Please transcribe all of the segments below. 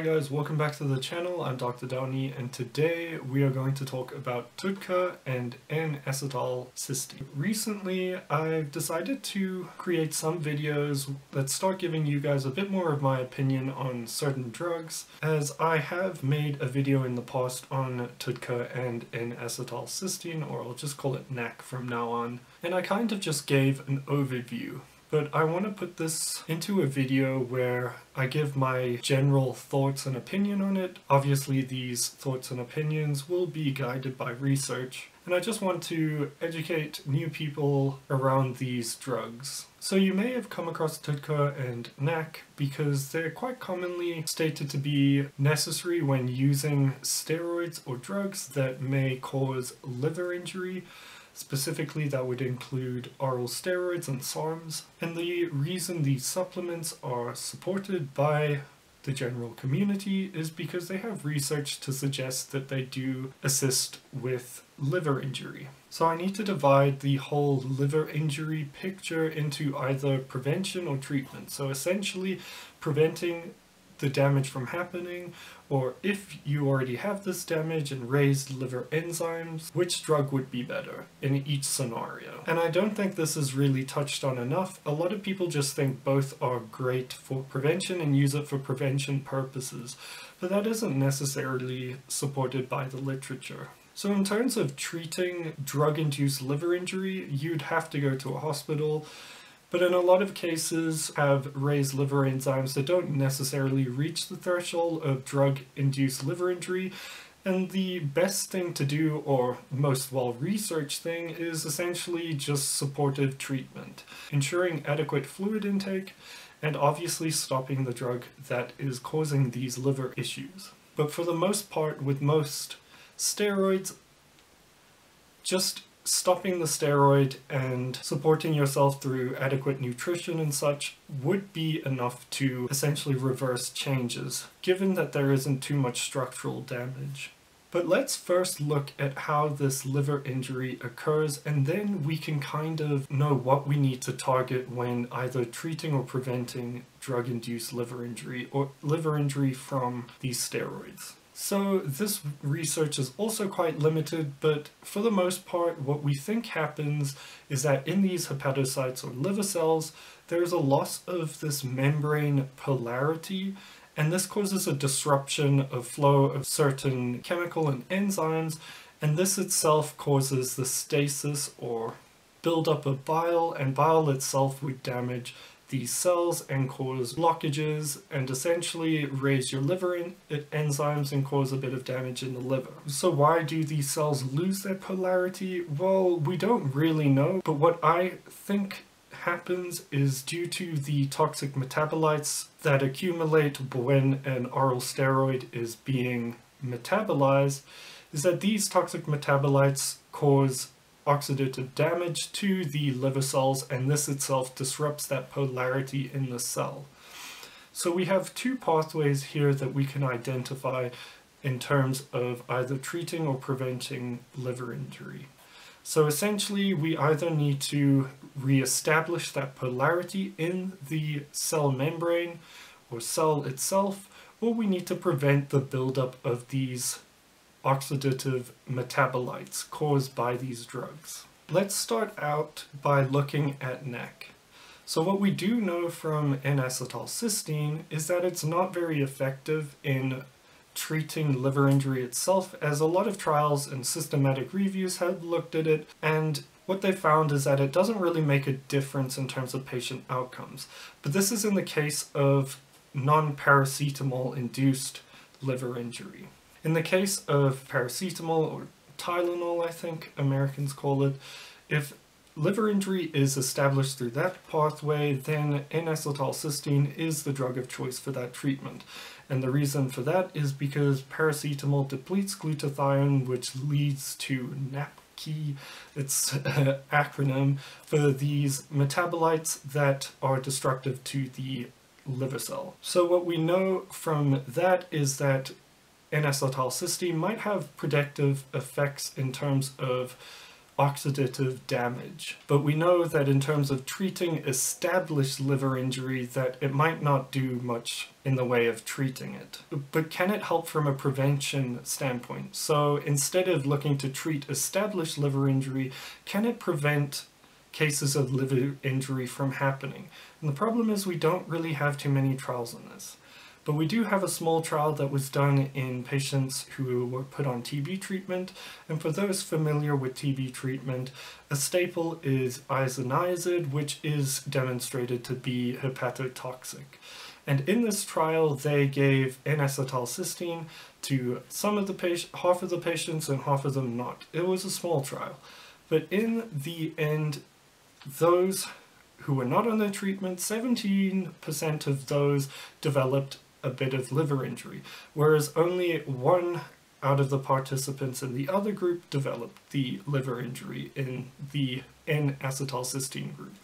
Hi guys, welcome back to the channel. I'm Dr. Downey and today we are going to talk about TUDCA and N-acetylcysteine. Recently I've decided to create some videos that start giving you guys a bit more of my opinion on certain drugs, as I have made a video in the past on TUDCA and N-acetylcysteine, or I'll just call it NAC from now on, and I kind of just gave an overview. But I want to put this into a video where I give my general thoughts and opinion on it. Obviously these thoughts and opinions will be guided by research, and I just want to educate new people around these drugs. So you may have come across TUDCA and NAC because they're quite commonly stated to be necessary when using steroids or drugs that may cause liver injury. Specifically, that would include oral steroids and SARMs, and the reason these supplements are supported by the general community is because they have research to suggest that they do assist with liver injury. So I need to divide the whole liver injury picture into either prevention or treatment. So essentially preventing the damage from happening, or if you already have this damage and raised liver enzymes, which drug would be better in each scenario. And I don't think this is really touched on enough. A lot of people just think both are great for prevention and use it for prevention purposes, but that isn't necessarily supported by the literature. So in terms of treating drug-induced liver injury, you'd have to go to a hospital, but in a lot of cases have raised liver enzymes that don't necessarily reach the threshold of drug-induced liver injury, and the best thing to do, or most well-researched thing, is essentially just supportive treatment, ensuring adequate fluid intake, and obviously stopping the drug that is causing these liver issues. But for the most part, with most steroids, just stopping the steroid and supporting yourself through adequate nutrition and such would be enough to essentially reverse changes, given that there isn't too much structural damage. But let's first look at how this liver injury occurs, and then we can kind of know what we need to target when either treating or preventing drug-induced liver injury or liver injury from these steroids. So this research is also quite limited, but for the most part what we think happens is that in these hepatocytes or liver cells there is a loss of this membrane polarity, and this causes a disruption of flow of certain chemical and enzymes, and this itself causes the stasis or buildup of bile, and bile itself would damage these cells and cause blockages and essentially raise your liver enzymes and cause a bit of damage in the liver. So why do these cells lose their polarity? Well, we don't really know, but what I think happens is due to the toxic metabolites that accumulate when an oral steroid is being metabolized, is that these toxic metabolites cause oxidative damage to the liver cells, and this itself disrupts that polarity in the cell. So we have two pathways here that we can identify in terms of either treating or preventing liver injury. So essentially we either need to reestablish that polarity in the cell membrane or cell itself, or we need to prevent the buildup of these oxidative metabolites caused by these drugs. Let's start out by looking at NAC. So what we do know from N-acetylcysteine is that it's not very effective in treating liver injury itself, as a lot of trials and systematic reviews have looked at it, and what they found is that it doesn't really make a difference in terms of patient outcomes. But this is in the case of non-paracetamol induced liver injury. In the case of paracetamol, or Tylenol I think Americans call it, if liver injury is established through that pathway, then N-acetylcysteine is the drug of choice for that treatment. And the reason for that is because paracetamol depletes glutathione, which leads to NAPQI, it's an acronym for these metabolites that are destructive to the liver cell. So what we know from that is that N-acetylcysteine might have protective effects in terms of oxidative damage. But we know that in terms of treating established liver injury, that it might not do much in the way of treating it. But can it help from a prevention standpoint? So instead of looking to treat established liver injury, can it prevent cases of liver injury from happening? And the problem is we don't really have too many trials on this. But we do have a small trial that was done in patients who were put on TB treatment, and for those familiar with TB treatment, a staple is isoniazid, which is demonstrated to be hepatotoxic. And in this trial, they gave N-acetylcysteine to some of the patients, half of the patients, and half of them not. It was a small trial. But in the end, those who were not on the treatment, 17% of those developed a bit of liver injury, whereas only one out of the participants in the other group developed the liver injury in the N-acetylcysteine group.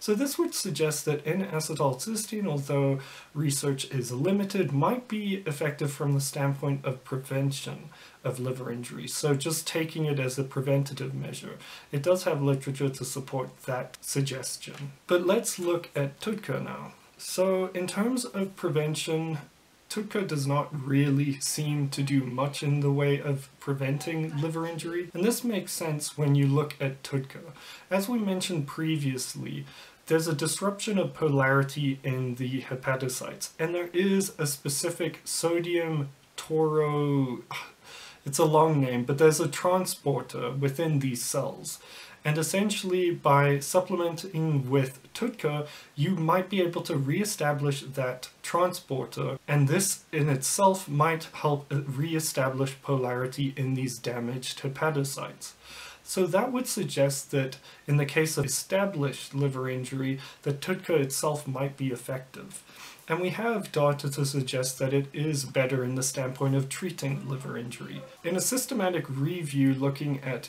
So this would suggest that N-acetylcysteine, although research is limited, might be effective from the standpoint of prevention of liver injury. So just taking it as a preventative measure. It does have literature to support that suggestion. But let's look at TUDCA now. So in terms of prevention, TUDCA does not really seem to do much in the way of preventing liver injury, and this makes sense when you look at TUDCA. As we mentioned previously, there's a disruption of polarity in the hepatocytes, and there is a specific sodium taurine, it's a long name, but there's a transporter within these cells. And essentially, by supplementing with TUDCA, you might be able to re-establish that transporter, and this in itself might help re-establish polarity in these damaged hepatocytes. So that would suggest that in the case of established liver injury, the TUDCA itself might be effective. And we have data to suggest that it is better in the standpoint of treating liver injury. In a systematic review looking at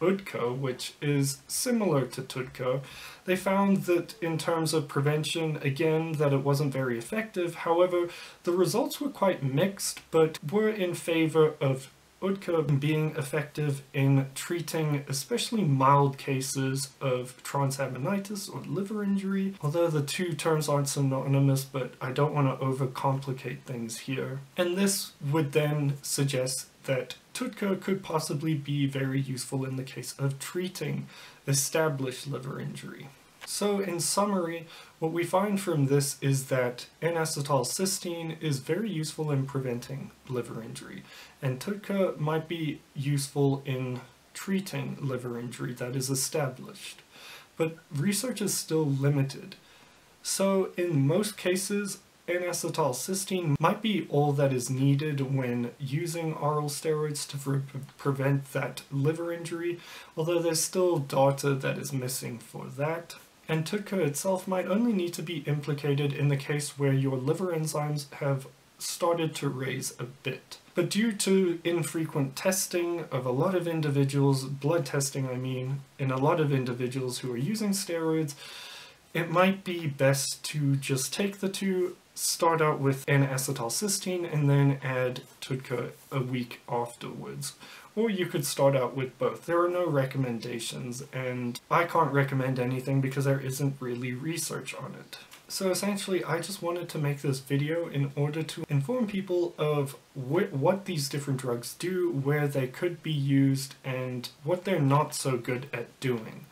UDCA, which is similar to TUDCA, they found that in terms of prevention, again, that it wasn't very effective. However, the results were quite mixed, but were in favor of UDCA being effective in treating especially mild cases of transaminitis or liver injury, although the two terms aren't synonymous, but I don't want to overcomplicate things here. And this would then suggest that TUDCA could possibly be very useful in the case of treating established liver injury. So in summary, what we find from this is that N-acetylcysteine is very useful in preventing liver injury, and TUDCA might be useful in treating liver injury that is established. But research is still limited. So in most cases, N-acetylcysteine might be all that is needed when using oral steroids to prevent that liver injury, although there's still data that is missing for that. And TUDCA itself might only need to be implicated in the case where your liver enzymes have started to raise a bit. But due to infrequent testing of a lot of individuals, blood testing I mean, in a lot of individuals who are using steroids, it might be best to just take the two, start out with N-acetylcysteine and then add TUDCA a week afterwards. Or you could start out with both. There are no recommendations, and I can't recommend anything because there isn't really research on it. So essentially, I just wanted to make this video in order to inform people of what these different drugs do, where they could be used, and what they're not so good at doing.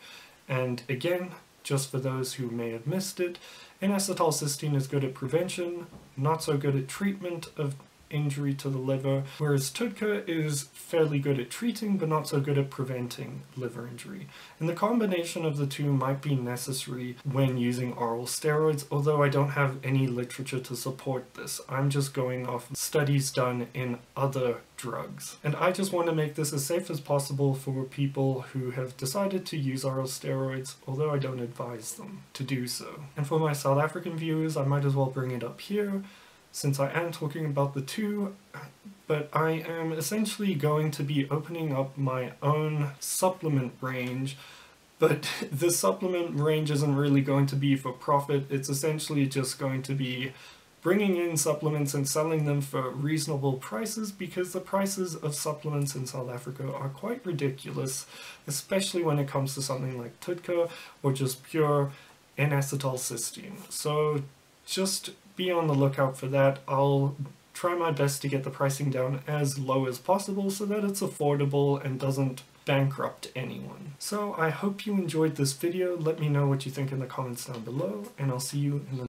And again, just for those who may have missed it, N-acetylcysteine is good at prevention, not so good at treatment of injury to the liver, whereas TUDCA is fairly good at treating but not so good at preventing liver injury. And the combination of the two might be necessary when using oral steroids, although I don't have any literature to support this. I'm just going off studies done in other drugs. And I just want to make this as safe as possible for people who have decided to use oral steroids, although I don't advise them to do so. And for my South African viewers, I might as well bring it up here, since I am talking about the two, but I am essentially going to be opening up my own supplement range. But the supplement range isn't really going to be for profit, it's essentially just going to be bringing in supplements and selling them for reasonable prices, because the prices of supplements in South Africa are quite ridiculous, especially when it comes to something like TUDCA or just pure N-acetylcysteine. So just be on the lookout for that. I'll try my best to get the pricing down as low as possible so that it's affordable and doesn't bankrupt anyone. So I hope you enjoyed this video. Let me know what you think in the comments down below, and I'll see you in the next video.